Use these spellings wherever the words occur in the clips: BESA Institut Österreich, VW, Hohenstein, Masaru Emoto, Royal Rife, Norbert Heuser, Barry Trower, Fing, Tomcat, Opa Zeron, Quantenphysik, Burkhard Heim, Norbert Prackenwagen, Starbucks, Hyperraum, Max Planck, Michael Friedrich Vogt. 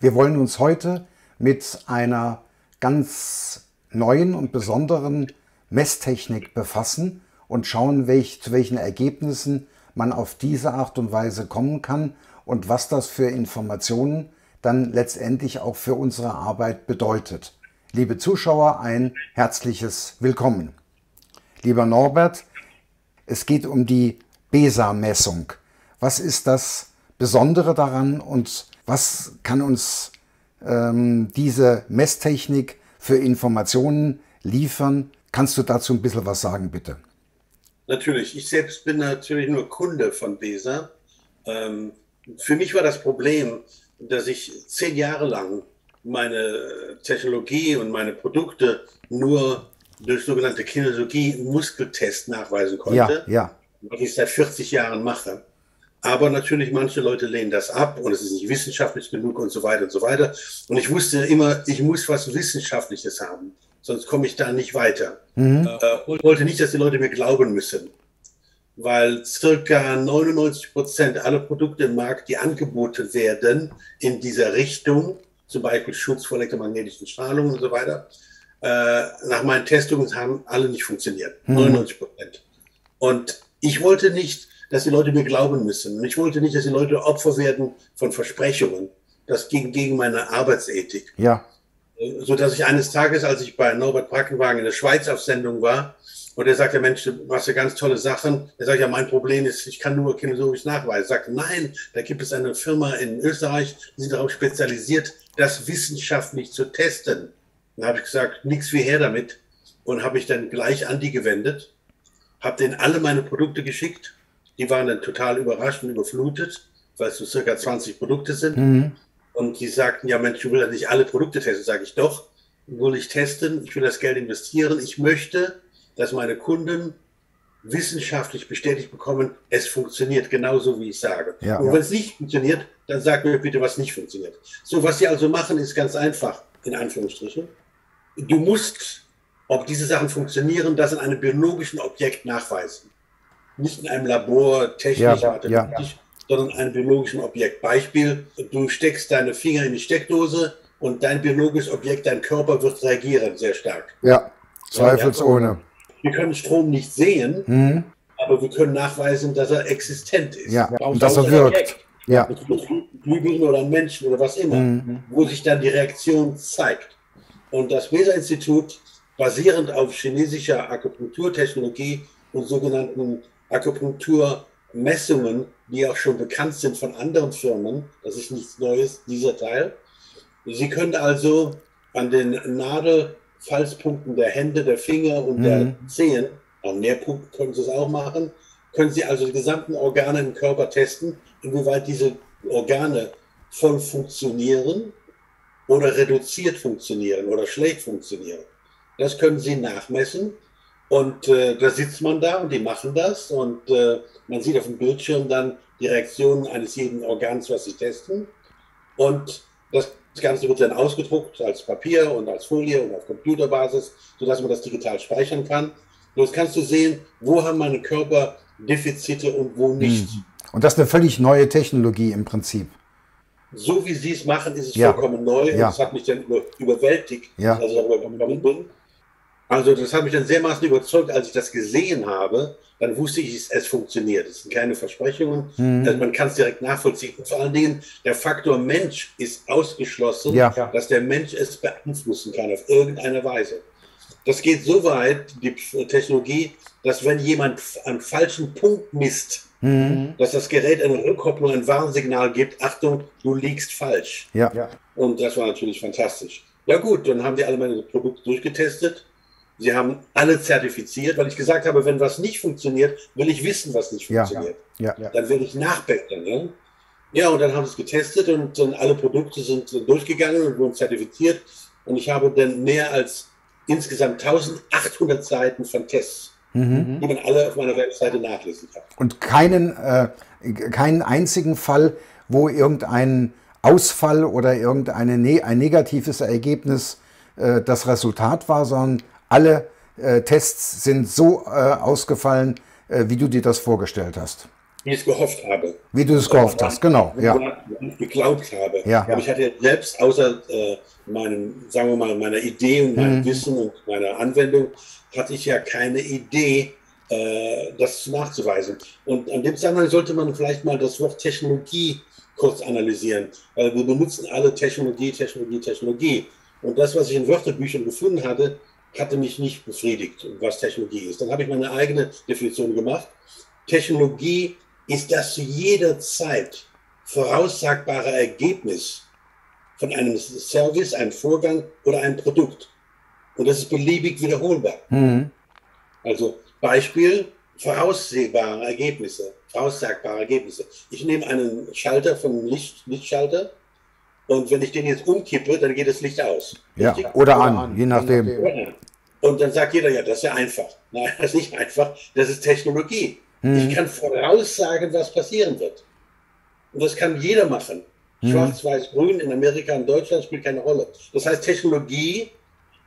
Wir wollen uns heute mit einer ganz neuen und besonderen Messtechnik befassen und schauen, zu welchen Ergebnissen man auf diese Art und Weise kommen kann und was das für Informationen dann letztendlich auch für unsere Arbeit bedeutet. Liebe Zuschauer, ein herzliches Willkommen. Lieber Norbert, es geht um die BESA-Messung. Was ist das Besondere daran und was kann uns diese Messtechnik für Informationen liefern? Kannst du dazu ein bisschen was sagen, bitte? Natürlich. Ich selbst bin natürlich nur Kunde von BESA. Für mich war das Problem, dass ich 10 Jahre lang meine Technologie und meine Produkte nur durch sogenannte Kinesiologie-Muskeltests nachweisen konnte, was ich seit 40 Jahren mache. Aber natürlich, manche Leute lehnen das ab und es ist nicht wissenschaftlich genug und so weiter und so weiter. Und ich wusste immer, ich muss was Wissenschaftliches haben, sonst komme ich da nicht weiter. Und wollte nicht, dass die Leute mir glauben müssen, weil circa 99% aller Produkte im Markt, die angeboten werden in dieser Richtung, zum Beispiel Schutz vor elektromagnetischen Strahlungen und so weiter, nach meinen Testungen haben alle nicht funktioniert. 99%. Und ich wollte nicht, dass die Leute mir glauben müssen. Und ich wollte nicht, dass die Leute Opfer werden von Versprechungen. Das ging gegen meine Arbeitsethik. Ja. So dass ich eines Tages, als ich bei Norbert Prackenwagen in der Schweiz auf Sendung war, und er sagte, Mensch, du machst ja ganz tolle Sachen. Er sagt, ja, mein Problem ist, ich kann nur kinesiologisch nachweisen. Er sagt, nein, da gibt es eine Firma in Österreich, die sind darauf spezialisiert, das wissenschaftlich zu testen. Dann habe ich gesagt, nichts wie her damit. Und habe ich dann gleich an die gewendet, habe denen alle meine Produkte geschickt. Die waren dann total überrascht und überflutet, weil es so circa 20 Produkte sind. Und die sagten, ja Mensch, du willst ja nicht alle Produkte testen. Sage ich, doch, will ich testen, ich will das Geld investieren. Ich möchte, dass meine Kunden wissenschaftlich bestätigt bekommen, es funktioniert genauso, wie ich sage. Ja, und wenn es nicht funktioniert, dann sagt mir bitte, was nicht funktioniert. So, was sie also machen, ist ganz einfach, in Anführungsstrichen. Du musst, ob diese Sachen funktionieren, das in einem biologischen Objekt nachweisen. Nicht in einem Labor, technisch, sondern in einem biologischen Objekt. Beispiel, du steckst deine Finger in die Steckdose und dein biologisches Objekt, dein Körper wird reagieren sehr stark. Ja, zweifelsohne. Wir können Strom nicht sehen, aber wir können nachweisen, dass er existent ist. Ja, und dass er wirkt. Ja. Mit Glühbirnen oder Menschen oder was immer, wo sich dann die Reaktion zeigt. Und das BESA Institut, basierend auf chinesischer Akupunkturtechnologie und sogenannten Akupunkturmessungen, die auch schon bekannt sind von anderen Firmen, das ist nichts Neues, dieser Teil. Sie können also an den Nadelfalzpunkten der Hände, der Finger und der Zehen, am Nährpunkt können Sie es auch machen, können Sie also die gesamten Organe im Körper testen, inwieweit diese Organe voll funktionieren oder reduziert funktionieren oder schlecht funktionieren. Das können Sie nachmessen. Und da sitzt man da und die machen das und man sieht auf dem Bildschirm dann die Reaktionen eines jeden Organs, was sie testen. Und das Ganze wird dann ausgedruckt als Papier und als Folie und auf Computerbasis, sodass man das digital speichern kann. Bloß kannst du sehen, wo haben meine Körper Defizite und wo nicht. Und das ist eine völlig neue Technologie im Prinzip. So wie sie es machen, ist es vollkommen neu. Und das hat mich dann überwältigt, als ich darüber gekommen bin. Also das hat mich dann sehr maßgeblich überzeugt, als ich das gesehen habe, dann wusste ich, es funktioniert. Es sind keine Versprechungen, man kann es direkt nachvollziehen. Und vor allen Dingen, der Faktor Mensch ist ausgeschlossen, dass der Mensch es beeinflussen kann auf irgendeine Weise. Das geht so weit, die Technologie, dass wenn jemand am falschen Punkt misst, dass das Gerät eine Rückkopplung, ein Warnsignal gibt, Achtung, du liegst falsch. Und das war natürlich fantastisch. Ja gut, dann haben die alle meine Produkte durchgetestet. Sie haben alle zertifiziert, weil ich gesagt habe, wenn was nicht funktioniert, will ich wissen, was nicht funktioniert. Dann will ich nachbessern. Ja, und dann haben sie es getestet und dann alle Produkte sind durchgegangen und wurden zertifiziert. Und ich habe dann mehr als insgesamt 1800 Seiten von Tests, die man alle auf meiner Webseite nachlesen kann. Und keinen einzigen Fall, wo irgendein Ausfall oder ein negatives Ergebnis das Resultat war, sondern alle Tests sind so ausgefallen, wie du dir das vorgestellt hast. Wie ich es gehofft habe. Wie du es gehofft hast, genau. Ja. Geglaubt habe. Ja. Aber ich hatte selbst außer meinem, sagen wir mal, meiner Idee und meinem Wissen und meiner Anwendung, hatte ich ja keine Idee, das nachzuweisen. Und an dem Zusammenhang sollte man vielleicht mal das Wort Technologie kurz analysieren. Weil wir benutzen alle Technologie, Technologie, Technologie. Und das, was ich in Wörterbüchern gefunden hatte, hatte mich nicht befriedigt, was Technologie ist. Dann habe ich meine eigene Definition gemacht. Technologie ist das zu jeder Zeit voraussagbare Ergebnis von einem Service, einem Vorgang oder einem Produkt. Und das ist beliebig wiederholbar. Mhm. Also Beispiel, voraussehbare Ergebnisse, voraussagbare Ergebnisse. Ich nehme einen Schalter vom Lichtschalter und wenn ich den jetzt umkippe, dann geht das Licht aus. Ja, oder an, je nachdem. Und dann sagt jeder, ja, das ist ja einfach. Nein, das ist nicht einfach, das ist Technologie. Ich kann voraussagen, was passieren wird. Und das kann jeder machen. Schwarz, Weiß, Grün in Amerika und Deutschland spielt keine Rolle. Das heißt, Technologie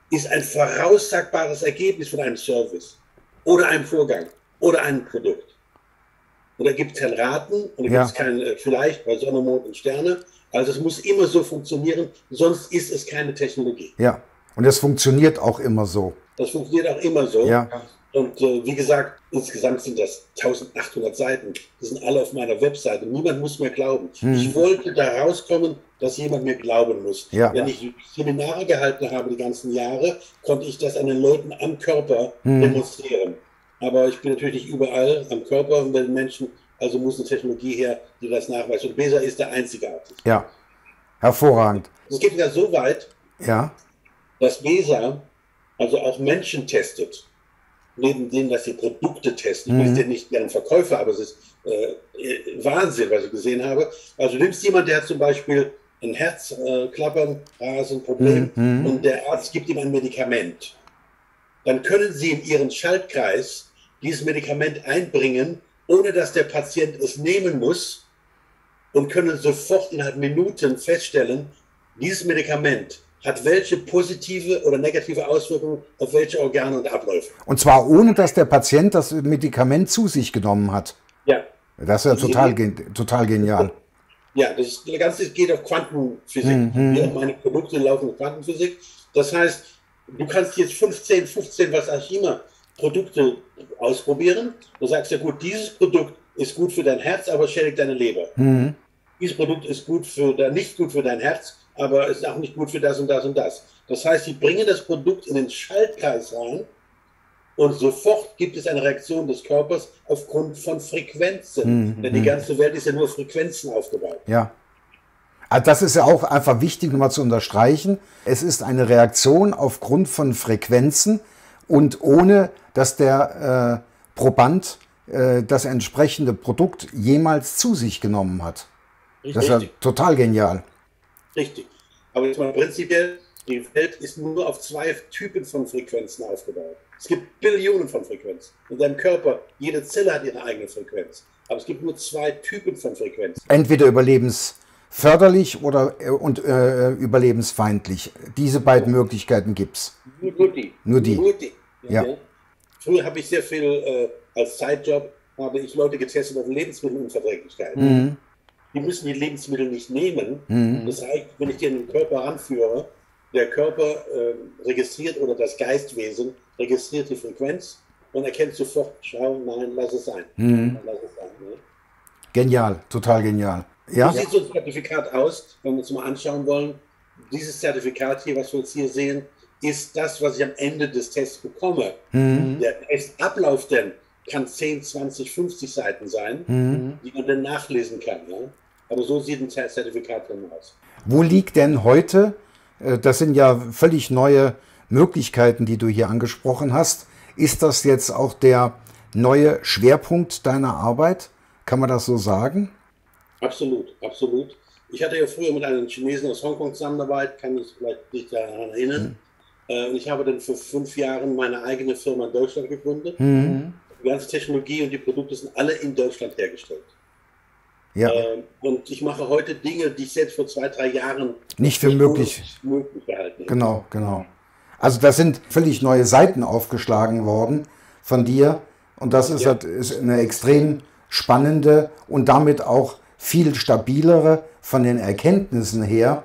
ist ein voraussagbares Ergebnis von einem Service oder einem Vorgang oder einem Produkt. Und da gibt es kein Raten und da gibt es kein vielleicht bei Sonne, Mond und Sterne. Also es muss immer so funktionieren, sonst ist es keine Technologie. Ja, und das funktioniert auch immer so. Das funktioniert auch immer so. Ja. Und wie gesagt, insgesamt sind das 1800 Seiten. Die sind alle auf meiner Webseite. Niemand muss mir glauben. Ich wollte da rauskommen, dass jemand mir glauben muss. Ja. Wenn ich Seminare gehalten habe die ganzen Jahre, konnte ich das an den Leuten am Körper demonstrieren. Aber ich bin natürlich nicht überall am Körper und bei den Menschen. Also muss eine Technologie her, die das nachweist. Und BESA ist der einzigartig. Ja, hervorragend. Es geht ja so weit, dass BESA also auch Menschen testet. Neben dem, dass sie Produkte testen. Ich bin ja nicht deren Verkäufer, aber es ist Wahnsinn, was ich gesehen habe. Also du nimmst jemanden, der hat zum Beispiel ein Herzklappern, Rasenproblem und der Arzt gibt ihm ein Medikament. Dann können sie in ihren Schaltkreis dieses Medikament einbringen, ohne dass der Patient es nehmen muss und können sofort innerhalb Minuten feststellen, dieses Medikament hat welche positive oder negative Auswirkungen auf welche Organe und Abläufe. Und zwar ohne, dass der Patient das Medikament zu sich genommen hat. Ja. Das ist ja total genial. Ja, das Ganze geht auf Quantenphysik. Meine Produkte laufen auf Quantenphysik. Das heißt, du kannst jetzt 15 was auch immer Produkte ausprobieren. Du sagst ja gut, dieses Produkt ist gut für dein Herz, aber schädigt deine Leber. Dieses Produkt ist gut für, nicht gut für dein Herz, aber ist auch nicht gut für das und das und das. Das heißt, sie bringen das Produkt in den Schaltkreis rein und sofort gibt es eine Reaktion des Körpers aufgrund von Frequenzen. Denn die ganze Welt ist ja nur Frequenzen aufgebaut. Ja. Also das ist ja auch einfach wichtig, nochmal zu unterstreichen. Es ist eine Reaktion aufgrund von Frequenzen und ohne, dass der Proband das entsprechende Produkt jemals zu sich genommen hat. Richtig. Das ist ja total genial. Richtig. Aber jetzt mal prinzipiell, die Welt ist nur auf 2 Typen von Frequenzen aufgebaut. Es gibt Billionen von Frequenzen. In deinem Körper, jede Zelle hat ihre eigene Frequenz. Aber es gibt nur 2 Typen von Frequenzen. Entweder überlebensförderlich oder überlebensfeindlich. Diese beiden Möglichkeiten gibt es. Nur die. Ja. Ja. Früher habe ich sehr viel als Zeitjob, habe ich Leute getestet auf Lebensmittelunverträglichkeiten. Die müssen die Lebensmittel nicht nehmen. Das heißt, wenn ich dir den Körper anführe, der Körper registriert oder das Geistwesen registriert die Frequenz und erkennt sofort, schau, nein, lass es sein. Lass es sein, ne? Genial, total genial. Ja? Wie sieht so ein Zertifikat aus, wenn wir uns mal anschauen wollen? Dieses Zertifikat hier, was wir jetzt hier sehen, ist das, was ich am Ende des Tests bekomme. Der Testablauf denn kann 10, 20, 50 Seiten sein, die man dann nachlesen kann. Ja? Aber so sieht ein Zertifikat dann aus. Wo liegt denn heute, das sind ja völlig neue Möglichkeiten, die du hier angesprochen hast, ist das jetzt auch der neue Schwerpunkt deiner Arbeit? Kann man das so sagen? Absolut, absolut. Ich hatte ja früher mit einem Chinesen aus Hongkong zusammengearbeitet, kann ich vielleicht nicht daran erinnern. Und ich habe dann vor 5 Jahren meine eigene Firma in Deutschland gegründet. Die ganze Technologie und die Produkte sind alle in Deutschland hergestellt. Ja. Und ich mache heute Dinge, die ich selbst vor 2, 3 Jahren nicht für möglich gehalten habe. Genau, genau. Also da sind völlig neue Seiten aufgeschlagen worden von dir. Und das ist eine extrem spannende und damit auch viel stabilere von den Erkenntnissen her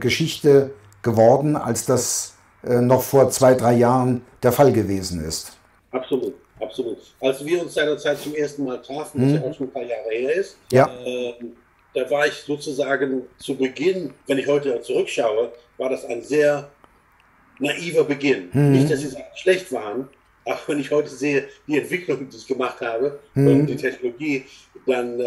Geschichte geworden, als das noch vor 2, 3 Jahren der Fall gewesen ist. Absolut, absolut. Als wir uns seinerzeit zum ersten Mal trafen, was ja auch schon ein paar Jahre her ist, ja. Da war ich sozusagen zu Beginn, wenn ich heute zurückschaue, war das ein sehr naiver Beginn. Nicht, dass sie schlecht waren, aber wenn ich heute sehe, die Entwicklung, die ich gemacht habe, und die Technologie, dann,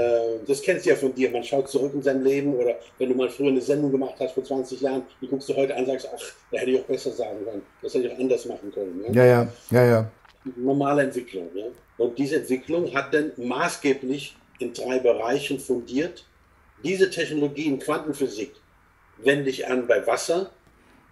das kennst du ja von dir, man schaut zurück in sein Leben, oder wenn du mal früher eine Sendung gemacht hast vor 20 Jahren, die guckst du heute an und sagst, ach, da hätte ich auch besser sagen können, das hätte ich auch anders machen können. Ja, ja, ja, ja, ja. Normale Entwicklung. Ja? Und diese Entwicklung hat dann maßgeblich in 3 Bereichen fundiert. Diese Technologien Quantenphysik wende ich an bei Wasser,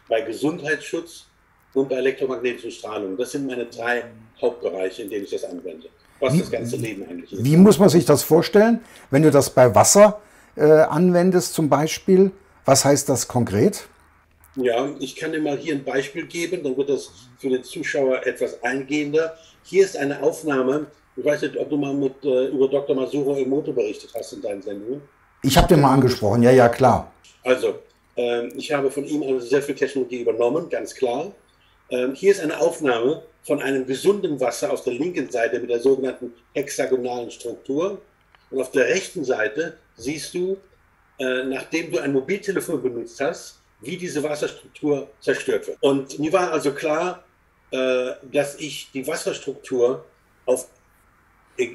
bei Gesundheitsschutz und bei elektromagnetischer Strahlung. Das sind meine 3 Hauptbereiche, in denen ich das anwende, was das ganze Leben eigentlich ist. Wie muss man sich das vorstellen, wenn du das bei Wasser anwendest zum Beispiel? Was heißt das konkret? Ja, ich kann dir mal hier ein Beispiel geben, dann wird das für den Zuschauer etwas eingehender. Hier ist eine Aufnahme, ich weiß nicht, ob du mal mit, über Dr. Masaru Emoto berichtet hast in deinen Sendungen. Ich habe den mal angesprochen, ja, ja, klar. Also, ich habe von ihm also sehr viel Technologie übernommen, ganz klar. Hier ist eine Aufnahme von einem gesunden Wasser auf der linken Seite mit der sogenannten hexagonalen Struktur. Und auf der rechten Seite siehst du, nachdem du ein Mobiltelefon benutzt hast, wie diese Wasserstruktur zerstört wird. Und mir war also klar, dass ich die Wasserstruktur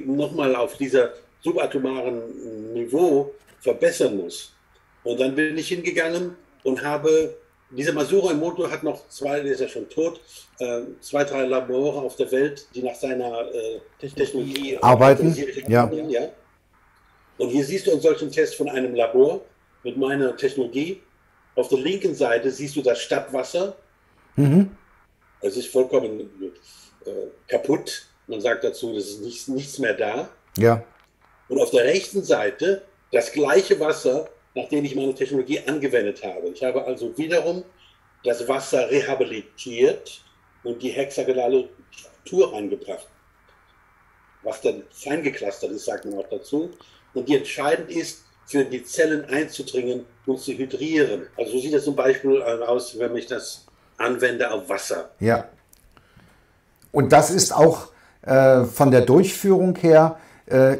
nochmal auf dieser subatomaren Niveau verbessern muss. Und dann bin ich hingegangen und habe, dieser Masaru Emoto hat noch 2, der ist ja schon tot, 2, 3 Labore auf der Welt, die nach seiner Technologie arbeiten. Ja. Ja. Und hier siehst du einen solchen Test von einem Labor mit meiner Technologie. Auf der linken Seite siehst du das Stadtwasser. Es ist vollkommen kaputt. Man sagt dazu, das ist nichts mehr da. Ja. Und auf der rechten Seite das gleiche Wasser, nachdem ich meine Technologie angewendet habe. Ich habe also wiederum das Wasser rehabilitiert und die hexagonale Struktur angebracht. Was dann fein geclustert ist, sagt man auch dazu. Und die entscheidend ist, für die Zellen einzudringen und zu hydrieren. Also so sieht das zum Beispiel aus, wenn ich das anwende auf Wasser. Ja. Und das ist auch von der Durchführung her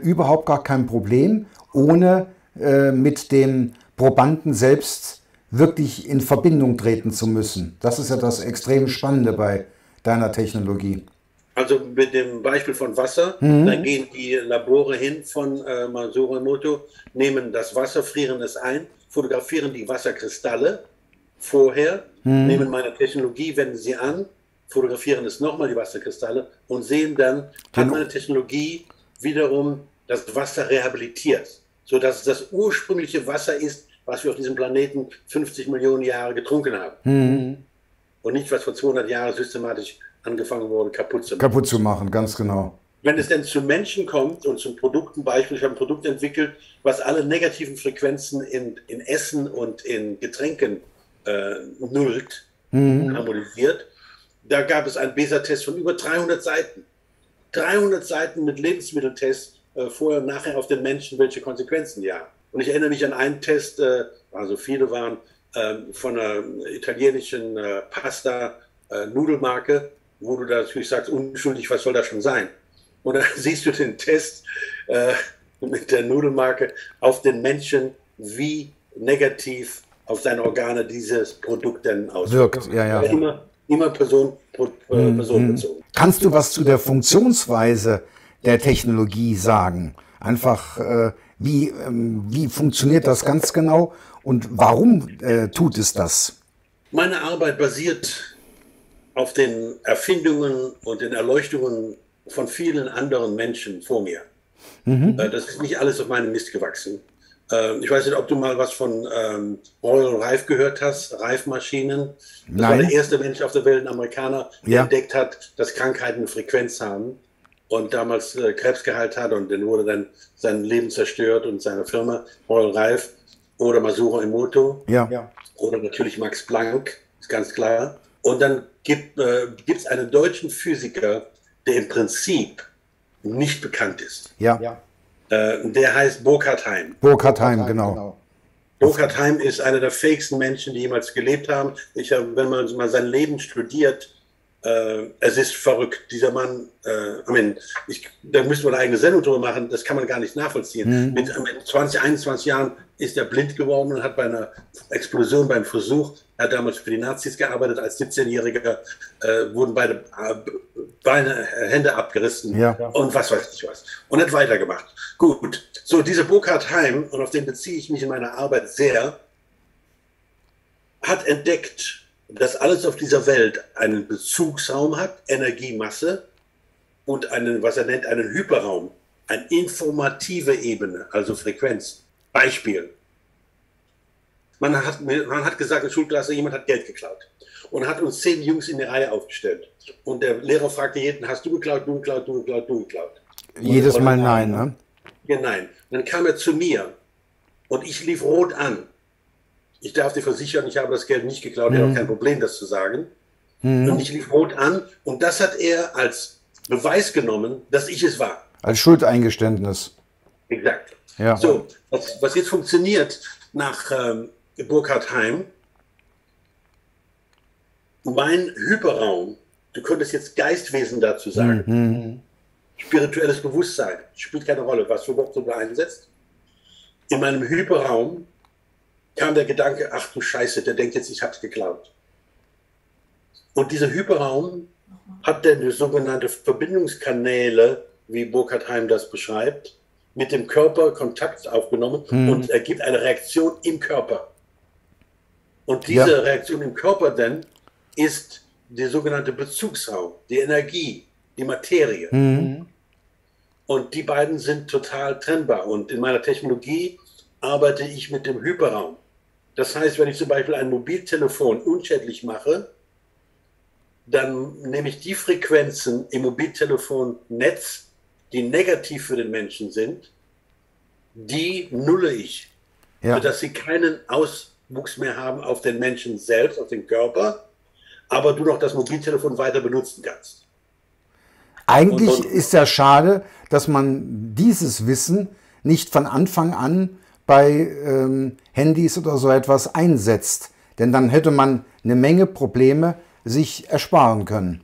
überhaupt gar kein Problem, ohne mit dem Probanden selbst wirklich in Verbindung treten zu müssen. Das ist ja das extrem Spannende bei deiner Technologie. Also mit dem Beispiel von Wasser, da gehen die Labore hin von Masaru Emoto, nehmen das Wasser, frieren es ein, fotografieren die Wasserkristalle vorher, nehmen meine Technologie, wenden sie an, fotografieren es nochmal, die Wasserkristalle, und sehen dann, hat meine Technologie wiederum das Wasser rehabilitiert, sodass es das ursprüngliche Wasser ist, was wir auf diesem Planeten 50 Millionen Jahre getrunken haben. Und nicht, was vor 200 Jahren systematisch angefangen wurde, kaputt zu machen. Kaputt zu machen, ganz genau. Wenn es denn zu Menschen kommt und zum Produkten, Beispiel, ich habe ein Produkt entwickelt, was alle negativen Frequenzen in Essen und in Getränken nullt, harmonisiert, da gab es einen BESA-Test von über 300 Seiten. 300 Seiten mit Lebensmitteltests, vorher und nachher auf den Menschen, welche Konsequenzen die haben. Und ich erinnere mich an einen Test, also viele waren von einer italienischen Pasta-Nudelmarke, wo du natürlich sagst, unschuldig, was soll das schon sein? Und dann siehst du den Test mit der Nudelmarke auf den Menschen, wie negativ auf seine Organe dieses Produkt dann auswirkt. Ja, ja. Immer personenbezogen. Kannst du was zu der Funktionsweise der Technologie sagen? Einfach, wie funktioniert das ganz genau und warum tut es das? Meine Arbeit basiert auf den Erfindungen und den Erleuchtungen von vielen anderen Menschen vor mir. Das ist nicht alles auf meinem Mist gewachsen. Ich weiß nicht, ob du mal was von Royal Rife gehört hast, Reifmaschinen. Das war der erste Mensch auf der Welt, ein Amerikaner, der entdeckt hat, dass Krankheiten eine Frequenz haben und damals Krebs geheilt hat, und dann wurde dann sein Leben zerstört und seine Firma Royal Rife, oder Masaru Emoto, oder natürlich Max Planck, ist ganz klar. Und dann gibt es einen deutschen Physiker, der im Prinzip nicht bekannt ist. Ja. Der heißt Burkhard Heim. Burkhard Heim, genau. Burkhard Heim ist einer der fähigsten Menschen, die jemals gelebt haben. Wenn man mal sein Leben studiert, es ist verrückt. Dieser Mann, da müssen wir eine eigene Sendung drüber machen, das kann man gar nicht nachvollziehen. Mhm. Mit 20, 21 Jahren ist er blind geworden und hat bei einer Explosion, beim Versuch, er hat damals für die Nazis gearbeitet, als 17-Jähriger wurden beide Beine, Hände abgerissen, ja, und was weiß ich was. Und hat weitergemacht. Gut, so dieser Burkhard Heim, und auf den beziehe ich mich in meiner Arbeit sehr, hat entdeckt, dass alles auf dieser Welt einen Bezugsraum hat, Energiemasse, und einen, was er nennt, einen Hyperraum, eine informative Ebene, also Frequenz. Beispiel. Man hat gesagt in der Schulklasse, jemand hat Geld geklaut. Und hat uns 10 Jungs in der Reihe aufgestellt. Und der Lehrer fragte jeden, hast du geklaut, du geklaut, du geklaut, du geklaut? Jedes Mal nein, ne? Ja, nein. Und dann kam er zu mir und ich lief rot an. Ich darf dir versichern, ich habe das Geld nicht geklaut, ich habe auch kein Problem, das zu sagen. Mhm. Und ich lief rot an und das hat er als Beweis genommen, dass ich es war. Als Schuldeingeständnis. Exakt. Ja. So, was jetzt funktioniert nach Burkhard Heim, mein Hyperraum, du könntest jetzt Geistwesen dazu sagen, spirituelles Bewusstsein, spielt keine Rolle, was du überhaupt sogar einsetzt. In meinem Hyperraum kam der Gedanke, ach du Scheiße, der denkt jetzt, ich hab's geklaut. Und dieser Hyperraum hat dann sogenannte Verbindungskanäle, wie Burkhard Heim das beschreibt, mit dem Körper Kontakt aufgenommen und ergibt eine Reaktion im Körper. Und diese Reaktion im Körper dann ist der sogenannte Bezugsraum, die Energie, die Materie. Mhm. Und die beiden sind total trennbar. Und in meiner Technologie arbeite ich mit dem Hyperraum. Das heißt, wenn ich zum Beispiel ein Mobiltelefon unschädlich mache, dann nehme ich die Frequenzen im Mobiltelefonnetz, die negativ für den Menschen sind, die nulle ich, sodass sie keinen Auswuchs mehr haben auf den Menschen selbst, auf den Körper, aber du noch das Mobiltelefon weiter benutzen kannst. Eigentlich ist ja schade, dass man dieses Wissen nicht von Anfang an bei Handys oder so etwas einsetzt, denn dann hätte man eine Menge Probleme sich ersparen können.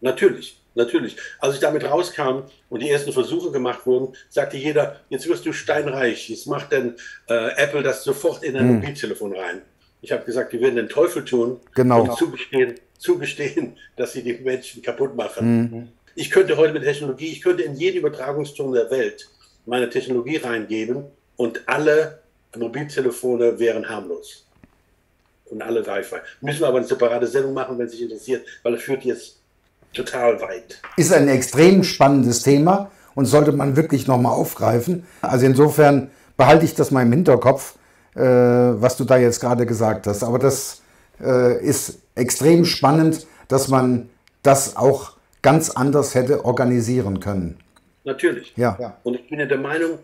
Natürlich. Natürlich. Als ich damit rauskam und die ersten Versuche gemacht wurden, sagte jeder, jetzt wirst du steinreich, jetzt macht denn Apple das sofort in ein Mobiltelefon rein. Ich habe gesagt, die werden den Teufel tun, und zugestehen, dass sie die Menschen kaputt machen. Mhm. Ich könnte heute mit Technologie, ich könnte in jeden Übertragungsturm der Welt meine Technologie reingeben und alle Mobiltelefone wären harmlos. Und alle Wi-Fi. Müssen wir aber eine separate Sendung machen, wenn es sich interessiert, weil es führt jetzt total weit. Ist ein extrem spannendes Thema und sollte man wirklich nochmal aufgreifen. Also insofern behalte ich das mal im Hinterkopf, was du da jetzt gerade gesagt hast. Aber das ist extrem spannend, dass man das auch ganz anders hätte organisieren können. Natürlich. Ja. Und ich bin ja der Meinung,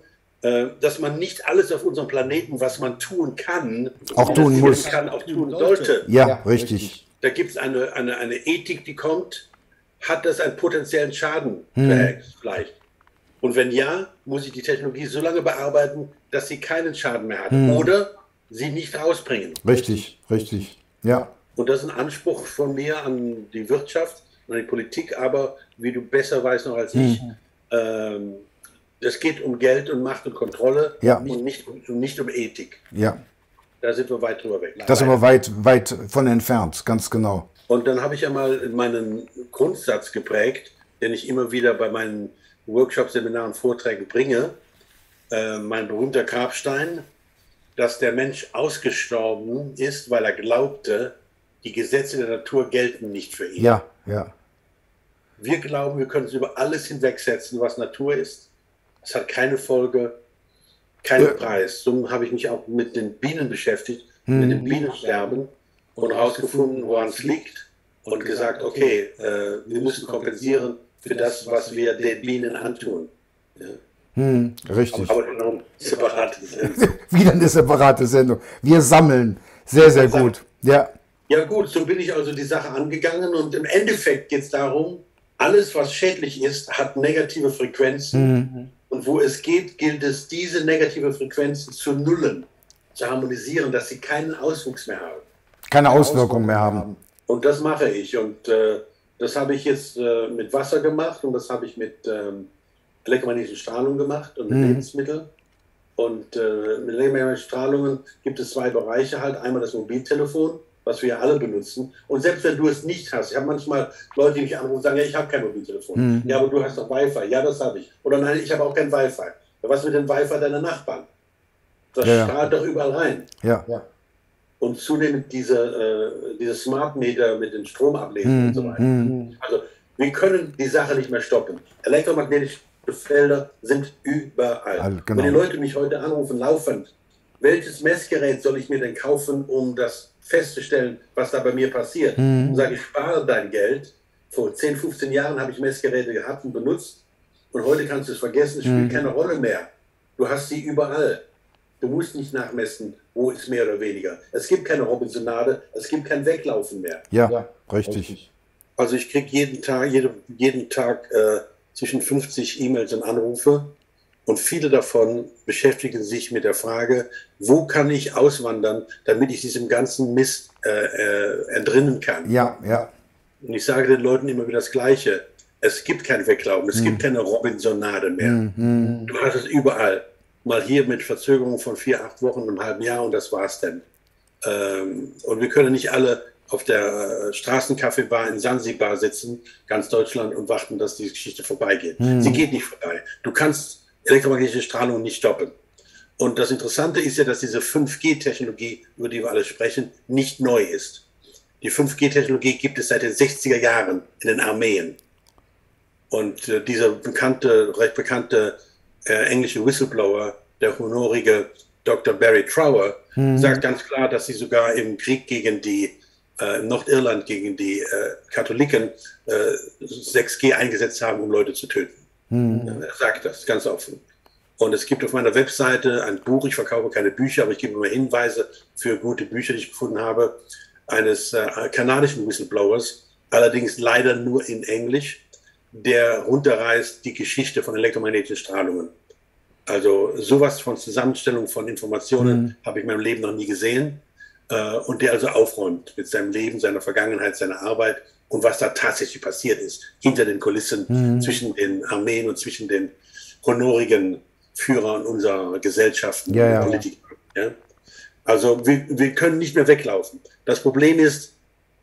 dass man nicht alles auf unserem Planeten, was man tun kann, auch tun muss, auch tun sollte. Ja, richtig. Da gibt es eine Ethik, die kommt. Hat das einen potenziellen Schaden vielleicht? Und wenn ja, muss ich die Technologie so lange bearbeiten, dass sie keinen Schaden mehr hat oder sie nicht rausbringen. Richtig, richtig, ja. Und das ist ein Anspruch von mir an die Wirtschaft, an die Politik, aber wie du besser weißt noch als ich, es geht um Geld und Macht und Kontrolle und nicht um Ethik. Ja. Da sind wir weit drüber weg. Da sind wir weit von entfernt, ganz genau. Und dann habe ich ja mal meinen Grundsatz geprägt, den ich immer wieder bei meinen Workshops, Seminaren, Vorträgen bringe. Mein berühmter Grabstein, dass der Mensch ausgestorben ist, weil er glaubte, die Gesetze der Natur gelten nicht für ihn. Ja, ja. Wir glauben, wir können es über alles hinwegsetzen, was Natur ist. Es hat keine Folge, keinen Preis. So habe ich mich auch mit den Bienen beschäftigt, mit dem Bienensterben. Und rausgefunden, woran es liegt und gesagt, okay, wir müssen kompensieren für das, was wir den Bienen antun. Ja. Richtig. Aber eine separate Sendung. Wieder eine separate Sendung. Wir sammeln. Sehr, sehr gut. Ja. Ja gut, so bin ich also die Sache angegangen und im Endeffekt geht es darum, alles, was schädlich ist, hat negative Frequenzen Und wo es geht, gilt es, diese negative Frequenzen zu nullen, zu harmonisieren, dass sie keinen Auswuchs mehr haben. Keine Auswirkungen mehr haben. Und das mache ich. Und das habe ich jetzt mit Wasser gemacht und das habe ich mit elektromagnetischer Strahlung gemacht und mit Lebensmitteln. Und mit elektromagnetischen Strahlungen gibt es zwei Bereiche halt. Einmal das Mobiltelefon, was wir ja alle benutzen. Und selbst wenn du es nicht hast, ich habe manchmal Leute, die mich anrufen und sagen, ja, ich habe kein Mobiltelefon. Ja, aber du hast doch Wi-Fi. Ja, das habe ich. Oder nein, ich habe auch kein Wi-Fi. Ja, was mit dem Wi-Fi deiner Nachbarn? Das strahlt doch überall rein. Ja. Und zunehmend diese Smart Meter mit den Stromablesen und so weiter. Also wir können die Sache nicht mehr stoppen. Elektromagnetische Felder sind überall. Also, genau. Wenn die Leute mich heute anrufen, laufend, welches Messgerät soll ich mir denn kaufen, um das festzustellen, was da bei mir passiert? Und sage, ich spare dein Geld. Vor 10, 15 Jahren habe ich Messgeräte gehabt und benutzt. Und heute kannst du es vergessen, es spielt keine Rolle mehr. Du hast sie überall. Du musst nicht nachmessen, wo ist mehr oder weniger. Es gibt keine Robinsonade, es gibt kein Weglaufen mehr. Ja, ja. Richtig. Also ich kriege jeden Tag zwischen 50 E-Mails und Anrufe und viele davon beschäftigen sich mit der Frage, wo kann ich auswandern, damit ich diesem ganzen Mist entrinnen kann. Ja, ja. Und ich sage den Leuten immer wieder das Gleiche. Es gibt kein Weglaufen, es gibt keine Robinsonade mehr. Du hast es überall. Mal hier mit Verzögerung von 4, 8 Wochen, einem halben Jahr und das war's denn. Und wir können nicht alle auf der Straßenkaffeebar in Sansibar sitzen, ganz Deutschland, und warten, dass die Geschichte vorbeigeht. Sie geht nicht vorbei. Du kannst elektromagnetische Strahlung nicht stoppen. Und das Interessante ist ja, dass diese 5G-Technologie, über die wir alle sprechen, nicht neu ist. Die 5G-Technologie gibt es seit den 60er Jahren in den Armeen. Und dieser recht bekannte englische Whistleblower, der honorige Dr. Barry Trower, sagt ganz klar, dass sie sogar im Krieg gegen die in Nordirland gegen die Katholiken 6G eingesetzt haben, um Leute zu töten. Er sagt das ganz offen. Und es gibt auf meiner Webseite ein Buch, ich verkaufe keine Bücher, aber ich gebe immer Hinweise für gute Bücher, die ich gefunden habe, eines kanadischen Whistleblowers, allerdings leider nur in Englisch, der runterreißt die Geschichte von elektromagnetischen Strahlungen. Also sowas von Zusammenstellung von Informationen habe ich in meinem Leben noch nie gesehen. Und der also aufräumt mit seinem Leben, seiner Vergangenheit, seiner Arbeit und was da tatsächlich passiert ist, hinter den Kulissen, zwischen den Armeen und zwischen den honorigen Führern unserer Gesellschaften und Politikern. Ja? Also wir können nicht mehr weglaufen. Das Problem ist,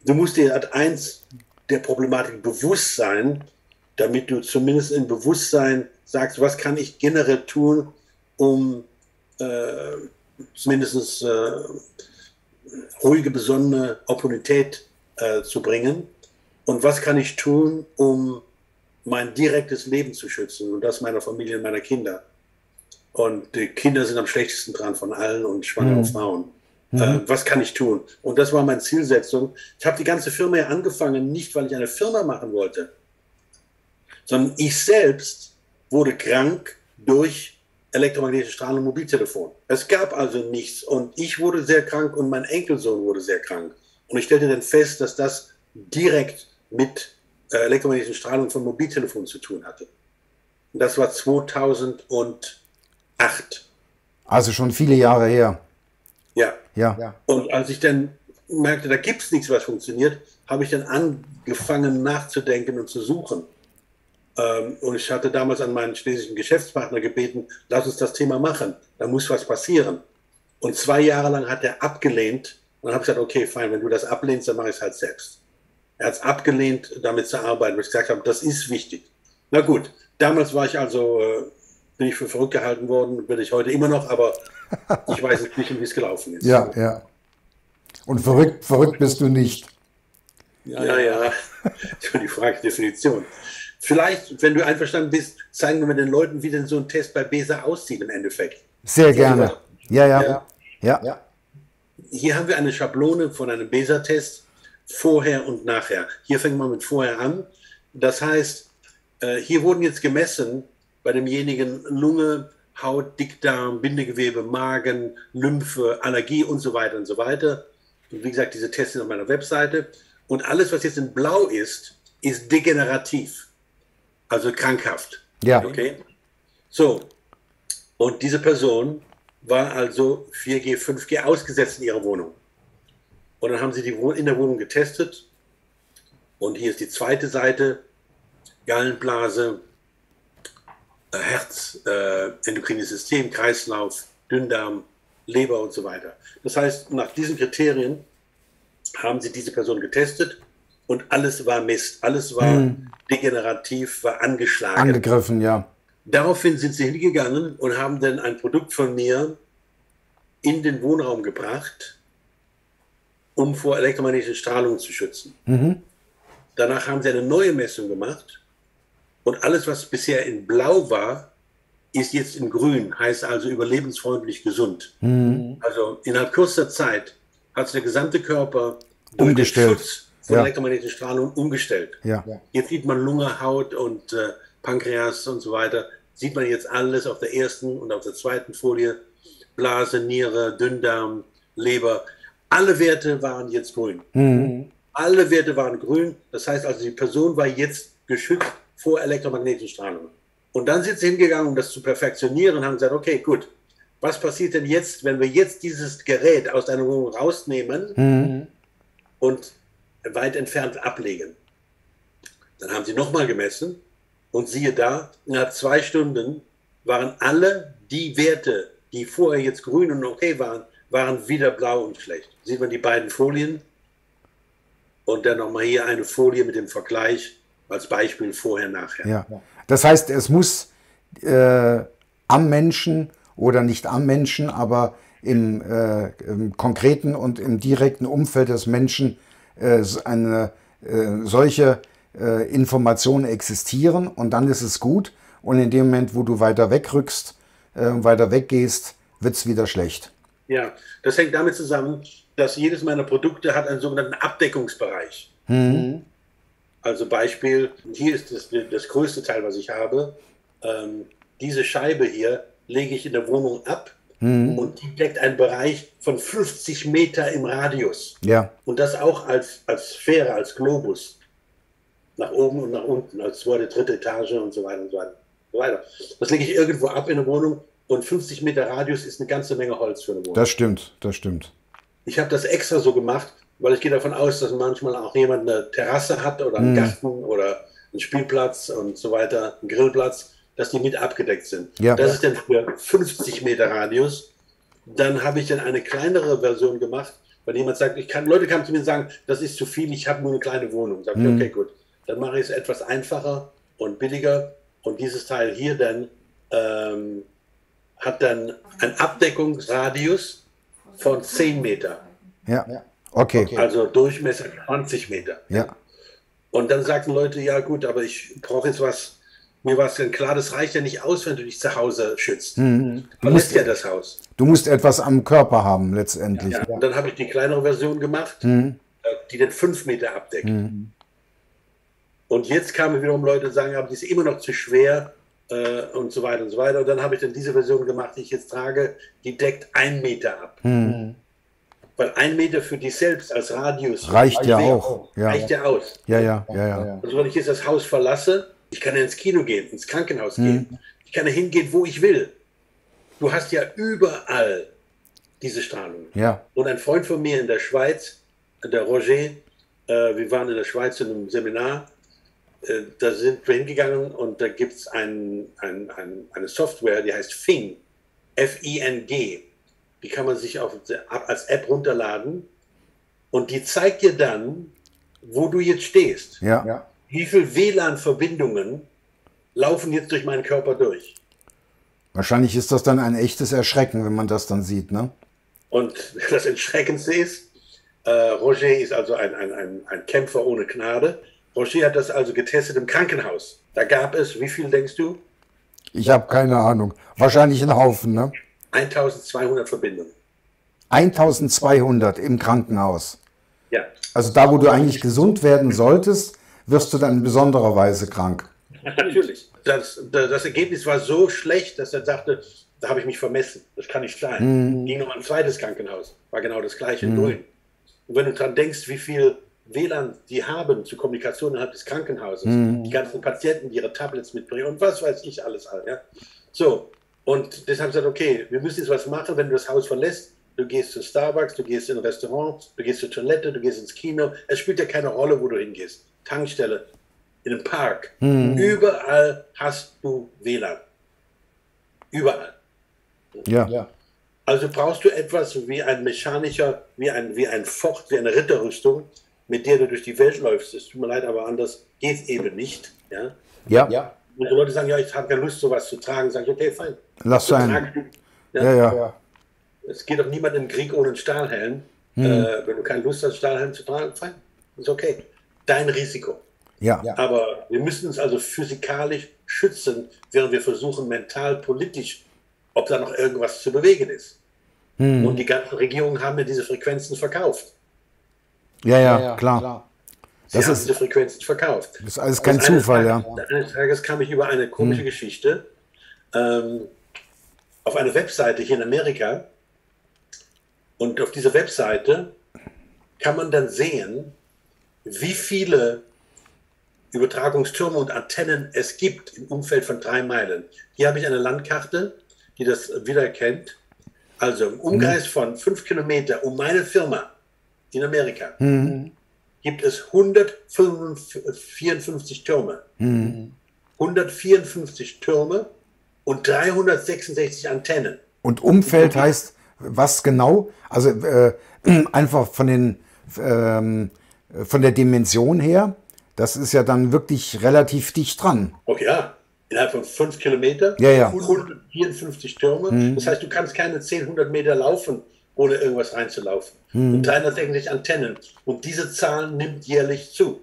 du musst dir Art 1 der Problematik bewusst sein, damit du zumindest im Bewusstsein sagst, was kann ich generell tun, um zumindest ruhige, besonnene Opportunität zu bringen und was kann ich tun, um mein direktes Leben zu schützen und das meiner Familie und meiner Kinder. Und die Kinder sind am schlechtesten dran von allen und schwangere Frauen. Was kann ich tun? Und das war meine Zielsetzung. Ich habe die ganze Firma ja angefangen, nicht weil ich eine Firma machen wollte, sondern ich selbst wurde krank durch elektromagnetische Strahlung, Mobiltelefon. Es gab also nichts und ich wurde sehr krank und mein Enkelsohn wurde sehr krank. Und ich stellte dann fest, dass das direkt mit elektromagnetischen Strahlung von Mobiltelefonen zu tun hatte. Und das war 2008. Also schon viele Jahre her. Ja. Und als ich dann merkte, da gibt es nichts, was funktioniert, habe ich dann angefangen nachzudenken und zu suchen. Und ich hatte damals an meinen schlesischen Geschäftspartner gebeten, lass uns das Thema machen, da muss was passieren. Und 2 Jahre lang hat er abgelehnt und habe gesagt, okay, fein, wenn du das ablehnst, dann mache ich es halt selbst. Er hat es abgelehnt, damit zu arbeiten, weil ich gesagt habe, das ist wichtig. Na gut, damals war ich also, bin ich für verrückt gehalten worden, bin ich heute immer noch, aber ich weiß jetzt nicht, wie es gelaufen ist. Ja. Und verrückt bist du nicht. Ja. Die Frage Definition. Vielleicht, wenn du einverstanden bist, zeigen wir mal den Leuten, wie denn so ein Test bei BESA aussieht im Endeffekt. Sehr gerne. Ja. Hier haben wir eine Schablone von einem BESA-Test, vorher und nachher. Hier fängt man mit vorher an. Das heißt, hier wurden jetzt gemessen bei demjenigen Lunge, Haut, Dickdarm, Bindegewebe, Magen, Lymphe, Allergie und so weiter und so weiter. Und wie gesagt, diese Tests sind auf meiner Webseite. Und alles, was jetzt in Blau ist, ist degenerativ. Also krankhaft. Ja. Okay. So, und diese Person war also 4G, 5G ausgesetzt in ihrer Wohnung. Und dann haben sie die in der Wohnung getestet. Und hier ist die zweite Seite, Gallenblase, Herz, endokrines System, Kreislauf, Dünndarm, Leber und so weiter. Das heißt, nach diesen Kriterien haben sie diese Person getestet und alles war Mist, alles war degenerativ, war angeschlagen. Angegriffen, ja. Daraufhin sind sie hingegangen und haben dann ein Produkt von mir in den Wohnraum gebracht, um vor elektromagnetischen Strahlungen zu schützen. Mhm. Danach haben sie eine neue Messung gemacht und alles, was bisher in Blau war, ist jetzt in Grün, heißt also überlebensfreundlich gesund. Mhm. Also innerhalb kurzer Zeit hat sich der gesamte Körper umgestellt. Durch den Schutz von elektromagnetischen Strahlung umgestellt. Ja. Jetzt sieht man Lunge, Haut und Pankreas und so weiter, sieht man jetzt alles auf der ersten und auf der zweiten Folie. Blase, Niere, Dünndarm, Leber, alle Werte waren jetzt grün. Mhm. Alle Werte waren grün, das heißt also, die Person war jetzt geschützt vor elektromagnetischen Strahlung. Und dann sind sie hingegangen, um das zu perfektionieren, und haben gesagt, okay, gut, was passiert denn jetzt, wenn wir jetzt dieses Gerät aus deiner Wohnung rausnehmen und weit entfernt ablegen? Dann haben sie nochmal gemessen und siehe da, innerhalb 2 Stunden waren alle die Werte, die vorher jetzt grün und okay waren, waren wieder blau und schlecht. Sieht man die beiden Folien und dann nochmal hier eine Folie mit dem Vergleich als Beispiel vorher, nachher. Ja. Das heißt, es muss am Menschen oder nicht am Menschen, aber im konkreten und im direkten Umfeld des Menschen eine solche Information existieren, und dann ist es gut, und in dem Moment, wo du weiter wegrückst, weiter weggehst, wird es wieder schlecht. Ja, das hängt damit zusammen, dass jedes meiner Produkte hat einen sogenannten Abdeckungsbereich. Mhm. Also Beispiel, hier ist das größte Teil, was ich habe. Diese Scheibe hier lege ich in der Wohnung ab und die deckt einen Bereich von 50 Meter im Radius. Ja. Und das auch als Sphäre, als Globus. Nach oben und nach unten, als zweite, dritte Etage und so weiter und so weiter. Das lege ich irgendwo ab in der Wohnung, und 50 Meter Radius ist eine ganze Menge Holz für eine Wohnung. Das stimmt, das stimmt. Ich habe das extra so gemacht, weil ich gehe davon aus, dass manchmal auch jemand eine Terrasse hat oder einen Garten oder einen Spielplatz und so weiter, einen Grillplatz, dass die mit abgedeckt sind. Ja. Das ist dann für 50 Meter Radius. Dann habe ich dann eine kleinere Version gemacht, weil jemand sagt, Leute kamen zu mir und sagen, das ist zu viel, ich habe nur eine kleine Wohnung. Sag ich, okay, gut, dann mache ich es etwas einfacher und billiger, und dieses Teil hier dann hat dann einen Abdeckungsradius von 10 Meter. Ja, ja. Okay. Also Durchmesser 20 Meter. Ja. Und dann sagten Leute, ja gut, aber ich brauche jetzt was, mir war es dann klar, das reicht ja nicht aus, wenn du dich zu Hause schützt. Mhm. Du musst ja das Haus. Du musst etwas am Körper haben letztendlich. Ja, ja. Und dann habe ich die kleinere Version gemacht, die den 5 Meter abdeckt. Mhm. Und jetzt kamen wiederum Leute und sagen, aber die ist immer noch zu schwer und so weiter und so weiter. Und dann habe ich dann diese Version gemacht, die ich jetzt trage, die deckt 1 Meter ab. Mhm. Weil 1 Meter für dich selbst als Radius reicht ja auch. Reicht ja aus. Ja, ja, ja, ja. Also wenn ich jetzt das Haus verlasse, ich kann ja ins Kino gehen, ins Krankenhaus gehen. Ich kann ja hingehen, wo ich will. Du hast ja überall diese Strahlung. Ja. Und ein Freund von mir in der Schweiz, der Roger, wir waren in der Schweiz in einem Seminar, da sind wir hingegangen, und da gibt es eine Software, die heißt Fing, F-I-N-G. Die kann man sich als App runterladen, und die zeigt dir dann, wo du jetzt stehst. Ja. Wie viele WLAN-Verbindungen laufen jetzt durch meinen Körper durch? Wahrscheinlich ist das dann ein echtes Erschrecken, wenn man das dann sieht, ne? Und das Erschreckendste ist, Roger ist also ein Kämpfer ohne Gnade. Roger hat das also getestet im Krankenhaus. Da gab es, wie viel denkst du? Ich habe keine Ahnung. Wahrscheinlich einen Haufen, ne? 1200 Verbindungen. 1200 im Krankenhaus. Ja. Also da, wo du eigentlich gesund werden solltest, wirst du dann in besonderer Weise krank. Natürlich. Das Ergebnis war so schlecht, dass er sagte, da habe ich mich vermessen. Das kann nicht sein. Ging noch ein zweites Krankenhaus. War genau das gleiche in Grün. Und wenn du dran denkst, wie viel WLAN die haben zur Kommunikation innerhalb des Krankenhauses, die ganzen Patienten, die ihre Tablets mitbringen und was weiß ich alles. Ja? So, und deshalb sagt, okay, wir müssen jetzt was machen, wenn du das Haus verlässt. Du gehst zu Starbucks, du gehst in ein Restaurant, du gehst zur Toilette, du gehst ins Kino. Es spielt ja keine Rolle, wo du hingehst. Tankstelle, in einem Park. Mhm. Überall hast du WLAN. Überall. Ja. Ja. Also brauchst du etwas wie ein mechanischer, wie ein Focht, wie eine Ritterrüstung, mit der du durch die Welt läufst. Es tut mir leid, aber anders geht es eben nicht. Ja. Ja. Ja. Und die Leute sagen, ja, ich habe keine Lust, sowas zu tragen. Sag ich, okay, fein. Lass sein. Ja. Ja, ja, ja. Es geht doch niemand in den Krieg ohne einen Stahlhelm. Hm. Wenn du keine Lust hast, Stahlhelm zu tragen, fein. Ist okay. Dein Risiko. Ja. Ja. Aber wir müssen uns also physikalisch schützen, während wir versuchen, mental, politisch, ob da noch irgendwas zu bewegen ist. Hm. Und die ganzen Regierungen haben mir diese Frequenzen verkauft. Ja, ja, ja, klar. Klar. Das ist, diese Frequenzen verkauft. Das ist alles kein Zufall, ja. Eines Tages kam ich über eine komische Geschichte auf eine Webseite hier in Amerika. Und auf dieser Webseite kann man dann sehen, wie viele Übertragungstürme und Antennen es gibt im Umfeld von 3 Meilen. Hier habe ich eine Landkarte, die das wiedererkennt. Also im Umkreis von 5 Kilometer um meine Firma in Amerika gibt es 154 Türme. 154 Türme und 366 Antennen. Und Umfeld heißt was genau? Also einfach von der Dimension her, das ist ja dann wirklich relativ dicht dran. Okay, ja, innerhalb von 5 Kilometer, ja, ja. 154 Türme. Das heißt, du kannst keine 100 Meter laufen, ohne irgendwas reinzulaufen. Und 360 Antennen. Und diese Zahl nimmt jährlich zu.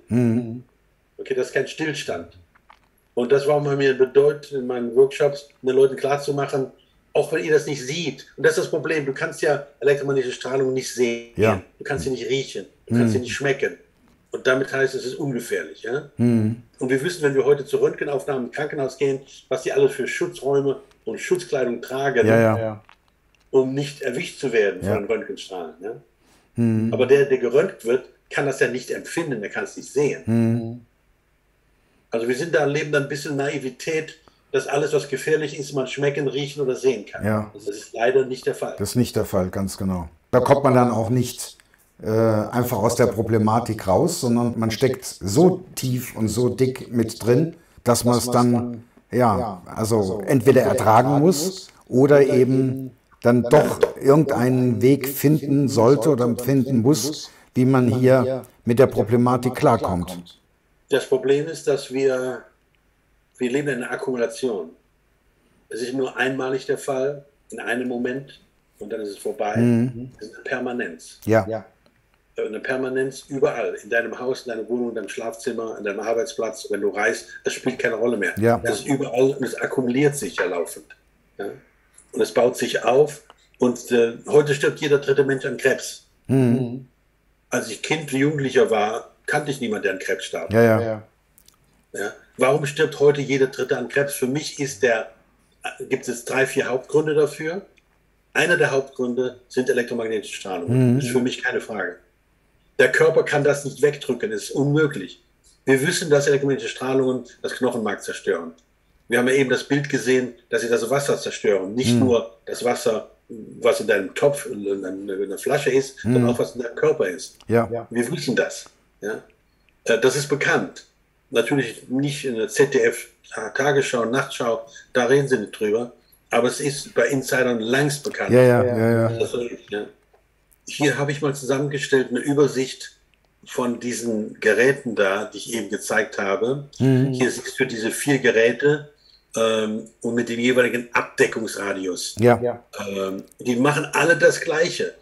Okay, das ist kein Stillstand. Und das war mir bedeutend, in meinen Workshops den Leuten klarzumachen, auch wenn ihr das nicht seht. Und das ist das Problem. Du kannst ja elektromagnetische Strahlung nicht sehen. Ja. Du kannst sie nicht riechen. Du kannst sie nicht schmecken. Und damit heißt es, es ist ungefährlich. Ja? Und wir wissen, wenn wir heute zu Röntgenaufnahmen im Krankenhaus gehen, was die alle für Schutzräume und Schutzkleidung tragen, ja, ja. Ja, um nicht erwischt zu werden von Röntgenstrahlen. Ja? Aber der geröntgt wird, kann das ja nicht empfinden. Der kann es nicht sehen. Also wir sind da, leben da ein bisschen Naivität, dass alles, was gefährlich ist, man schmecken, riechen oder sehen kann. Ja. Das ist leider nicht der Fall. Das ist nicht der Fall, ganz genau. Da kommt man dann auch nicht einfach aus der Problematik raus, sondern man steckt so tief und so dick mit drin, dass man es dann, ja, also entweder ertragen muss oder eben dann doch irgendeinen Weg finden sollte oder empfinden muss, wie man hier mit der Problematik klarkommt. Das Problem ist, dass wir leben in einer Akkumulation. Es ist nur einmalig der Fall, in einem Moment, und dann ist es vorbei. Es ist eine Permanenz. Ja. Ja. Eine Permanenz überall. In deinem Haus, in deiner Wohnung, in deinem Schlafzimmer, an deinem Arbeitsplatz, wenn du reist. Das spielt keine Rolle mehr. Ja. Das ist überall und es akkumuliert sich ja laufend. Ja? Und es baut sich auf. Und heute stirbt jeder 3. Mensch an Krebs. Als ich Kind, Jugendlicher war, kannte ich niemanden, der an Krebs starb. Ja, ja. Ja. Ja. Warum stirbt heute jeder 3. an Krebs? Für mich gibt es 3, 4 Hauptgründe dafür. Einer der Hauptgründe sind elektromagnetische Strahlung. Das ist für mich keine Frage. Der Körper kann das nicht wegdrücken, das ist unmöglich. Wir wissen, dass elektromagnetische Strahlungen das Knochenmark zerstören. Wir haben ja eben das Bild gesehen, dass sie das Wasser zerstören. Nicht nur das Wasser, was in deinem Topf, in der Flasche ist, sondern auch was in deinem Körper ist. Ja. Ja. Wir wissen das. Ja? Das ist bekannt. Natürlich nicht in der ZDF-Tagesschau, Nachtschau, da reden sie nicht drüber. Aber es ist bei Insidern längst bekannt. Ja, ja, ja, ja. Das, ja. Hier habe ich mal zusammengestellt eine Übersicht von diesen Geräten da, die ich eben gezeigt habe. Hier siehst du diese 4 Geräte und mit dem jeweiligen Abdeckungsradius. Ja. Ja. Die machen alle das Gleiche.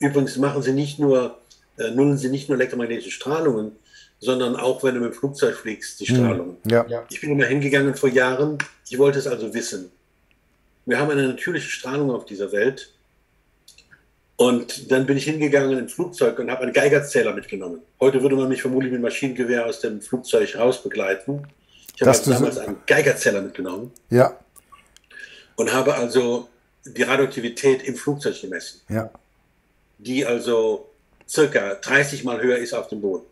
Übrigens nutzen sie nicht nur elektromagnetische Strahlungen, sondern auch, wenn du mit dem Flugzeug fliegst, die Strahlung. Ja. Ja. Ich bin immer hingegangen vor Jahren, ich wollte es also wissen. Wir haben eine natürliche Strahlung auf dieser Welt. Und dann bin ich hingegangen im Flugzeug und habe einen Geigerzähler mitgenommen. Heute würde man mich vermutlich mit Maschinengewehr aus dem Flugzeug rausbegleiten. Ich habe damals einen Geigerzähler mitgenommen. Ja. Und habe also die Radioaktivität im Flugzeug gemessen. Ja. Die also circa 30 Mal höher ist auf dem Boden.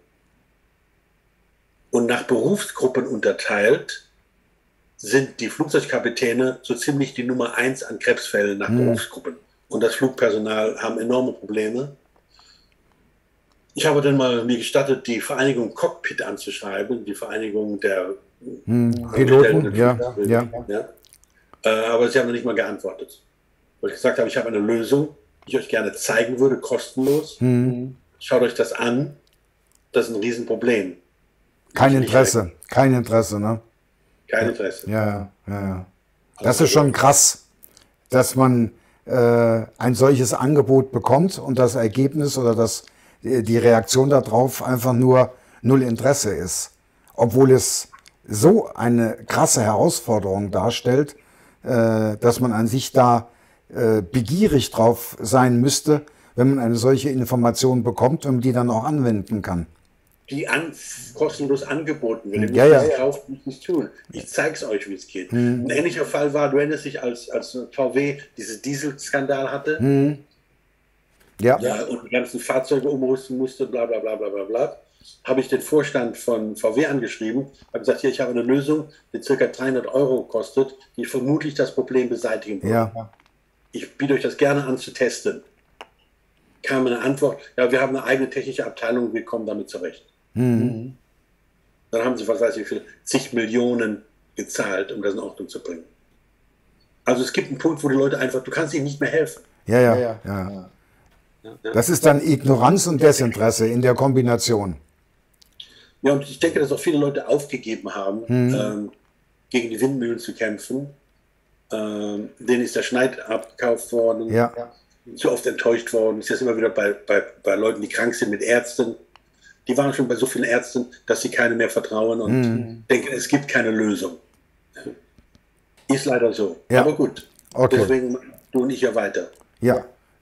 Und nach Berufsgruppen unterteilt sind die Flugzeugkapitäne so ziemlich die Nummer 1 an Krebsfällen nach Berufsgruppen. Und das Flugpersonal haben enorme Probleme. Ich habe dann mal mir gestattet, die Vereinigung Cockpit anzuschreiben, die Vereinigung der Piloten. Ja. Aber sie haben noch nicht mal geantwortet. Weil ich gesagt habe, ich habe eine Lösung, die ich euch gerne zeigen würde, kostenlos. Schaut euch das an. Das ist ein Riesenproblem. Kein Interesse, ne? Ja. Das ist schon krass, dass man ein solches Angebot bekommt und das Ergebnis oder die Reaktion darauf einfach nur null Interesse ist. Obwohl es so eine krasse Herausforderung darstellt, dass man an sich da begierig drauf sein müsste, wenn man eine solche Information bekommt und die dann auch anwenden kann. Die kostenlos angeboten wird. Ich zeige es euch, wie es geht. Ein ähnlicher Fall war, du erinnerst dich, als VW diesen Dieselskandal hatte. Und die ganzen Fahrzeuge umrüsten musste, bla bla bla. Habe ich den Vorstand von VW angeschrieben, habe gesagt, hier, ich habe eine Lösung, die ca. 300 € kostet, die vermutlich das Problem beseitigen wird. Ich biete euch das gerne an zu testen. Kam eine Antwort, ja, wir haben eine eigene technische Abteilung, wir kommen damit zurecht. Dann haben sie, was weiß ich, für zig Millionen gezahlt, um das in Ordnung zu bringen. Also es gibt einen Punkt, wo die Leute einfach, du kannst ihnen nicht mehr helfen. Das ist dann Ignoranz und Desinteresse in der Kombination. Ja, und ich denke, dass auch viele Leute aufgegeben haben, gegen die Windmühlen zu kämpfen. Denen ist der Schneid abgekauft worden. Zu oft enttäuscht worden. Ist jetzt immer wieder bei Leuten, die krank sind, mit Ärzten. Die waren schon bei so vielen Ärzten, dass sie keine mehr vertrauen und denken, es gibt keine Lösung. Ist leider so. Aber gut. Deswegen tun ich ja weiter.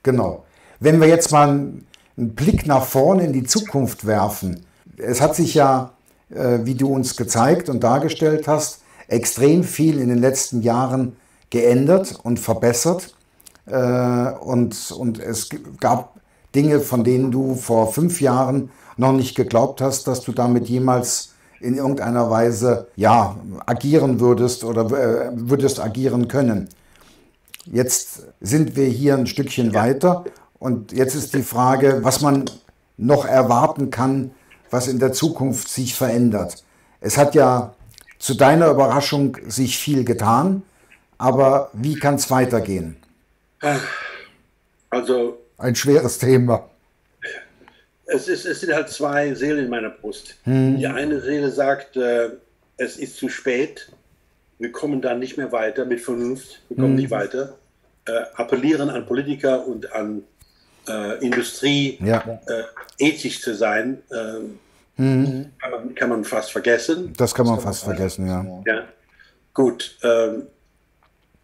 Wenn wir jetzt mal einen Blick nach vorne in die Zukunft werfen. Es hat sich ja, wie du uns gezeigt und dargestellt hast, extrem viel in den letzten Jahren geändert und verbessert. Und es gab Dinge, von denen du vor 5 Jahren noch nicht geglaubt hast, dass du damit jemals in irgendeiner Weise agieren würdest oder würdest agieren können. Jetzt sind wir hier ein Stückchen weiter. Und jetzt ist die Frage, was man noch erwarten kann, was in der Zukunft sich verändert. Es hat ja zu deiner Überraschung sich viel getan, aber wie kann es weitergehen? Also ein schweres Thema. Es sind halt 2 Seelen in meiner Brust. Die eine Seele sagt, es ist zu spät, wir kommen da nicht mehr weiter mit Vernunft, wir kommen nicht weiter. Appellieren an Politiker und an Industrie, ethisch zu sein, kann man fast vergessen. Das kann man fast vergessen, ja. Gut,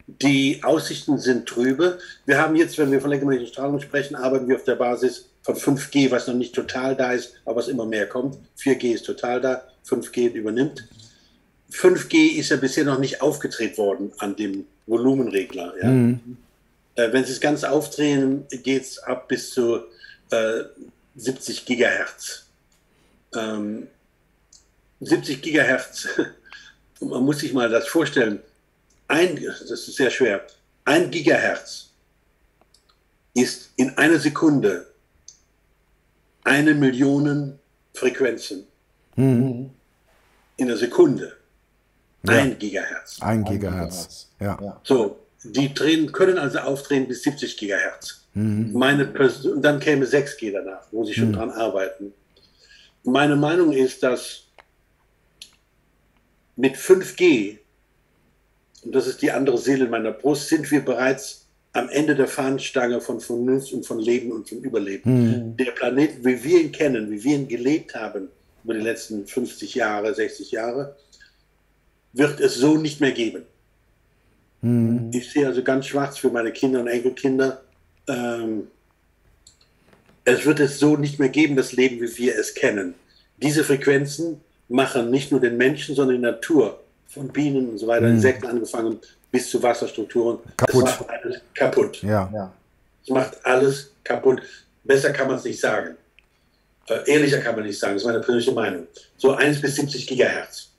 die Aussichten sind trübe. Wir haben jetzt, wenn wir von der elektromagnetischen Strahlung sprechen, arbeiten wir auf der Basis von 5G, was noch nicht total da ist, aber was immer mehr kommt. 4G ist total da, 5G übernimmt. 5G ist ja bisher noch nicht aufgedreht worden an dem Volumenregler. Wenn Sie es ganz aufdrehen, geht es ab bis zu 70 Gigahertz. 70 Gigahertz, man muss sich mal das vorstellen, das ist sehr schwer, 1 Gigahertz ist in einer Sekunde 1 Million Frequenzen. In der Sekunde. 1 Gigahertz. 1 Gigahertz, ja. So. Die drehen, können also aufdrehen bis 70 Gigahertz. Und dann käme 6G danach, wo sie schon dran arbeiten. Meine Meinung ist, dass mit 5G, und das ist die andere Seele in meiner Brust, sind wir bereits am Ende der Fahnenstange von Vernunft und von Leben und von Überleben. Der Planet, wie wir ihn kennen, wie wir ihn gelebt haben über die letzten 50 Jahre, 60 Jahre, wird es so nicht mehr geben. Ich sehe also ganz schwarz für meine Kinder und Enkelkinder. Es wird es so nicht mehr geben, das Leben, wie wir es kennen. Diese Frequenzen machen nicht nur den Menschen, sondern die Natur, von Bienen und so weiter, Insekten angefangen, bis zu Wasserstrukturen. Kaputt. Es macht alles kaputt. Es macht alles kaputt. Besser kann man es nicht sagen. Ehrlicher kann man nicht sagen. Das ist meine persönliche Meinung. So 1 bis 70 Gigahertz.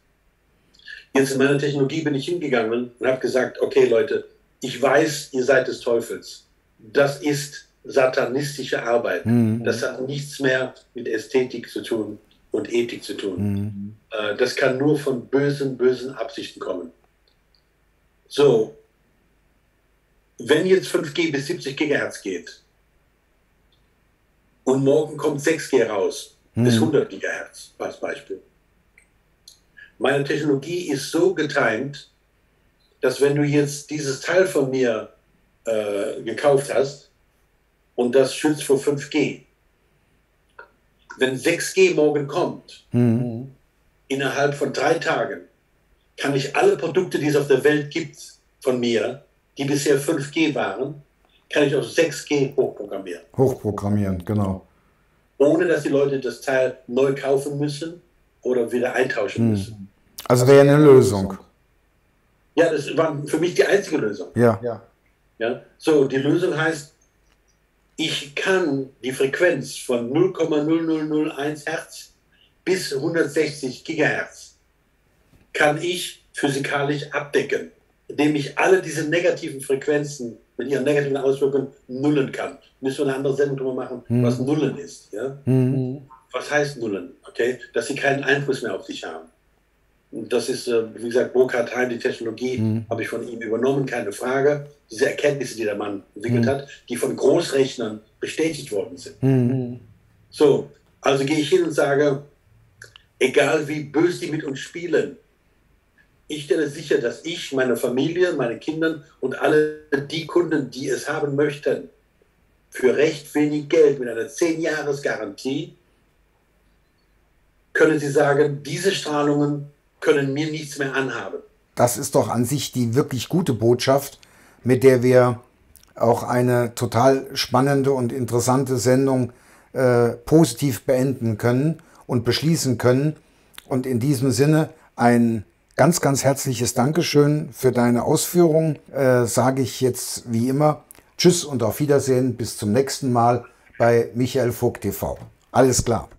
jetzt in meiner Technologie bin ich hingegangen und habe gesagt, okay Leute, ich weiß, ihr seid des Teufels. Das ist satanistische Arbeit. Mhm. Das hat nichts mehr mit Ästhetik zu tun und Ethik zu tun. Mhm. Das kann nur von bösen, bösen Absichten kommen. So, wenn jetzt 5G bis 70 Gigahertz geht und morgen kommt 6G raus, bis 100 Gigahertz als Beispiel. Meine Technologie ist so getimt, dass wenn du jetzt dieses Teil von mir gekauft hast und das schützt vor 5G, wenn 6G morgen kommt, innerhalb von 3 Tagen, kann ich alle Produkte, die es auf der Welt gibt von mir, die bisher 5G waren, kann ich auf 6G hochprogrammieren. Hochprogrammieren, genau. Ohne, dass die Leute das Teil neu kaufen müssen oder wieder eintauschen müssen. Also wäre eine Lösung. Ja, das war für mich die einzige Lösung. Ja. Ja. So, die Lösung heißt, ich kann die Frequenz von 0,0001 Hertz bis 160 Gigahertz kann ich physikalisch abdecken, indem ich alle diese negativen Frequenzen mit ihren negativen Auswirkungen nullen kann. Müssen wir eine andere Sendung drüber machen, was Nullen ist. Ja? Mhm. Was heißt Nullen? Okay? Dass sie keinen Einfluss mehr auf dich haben. Und das ist, wie gesagt, Burkhard Heim, die Technologie habe ich von ihm übernommen, keine Frage. Diese Erkenntnisse, die der Mann entwickelt hat, die von Großrechnern bestätigt worden sind. So, also gehe ich hin und sage, egal wie böse die mit uns spielen, ich stelle sicher, dass ich, meine Familie, meine Kinder und alle die Kunden, die es haben möchten, für recht wenig Geld mit einer 10-Jahres-Garantie, können sie sagen, diese Strahlungen können mir nichts mehr anhaben. Das ist doch an sich die wirklich gute Botschaft, mit der wir auch eine total spannende und interessante Sendung positiv beenden können und beschließen können. Und in diesem Sinne ein ganz, ganz herzliches Dankeschön für deine Ausführungen. Sage ich jetzt wie immer Tschüss und auf Wiedersehen. Bis zum nächsten Mal bei Michael Vogt TV. Alles klar.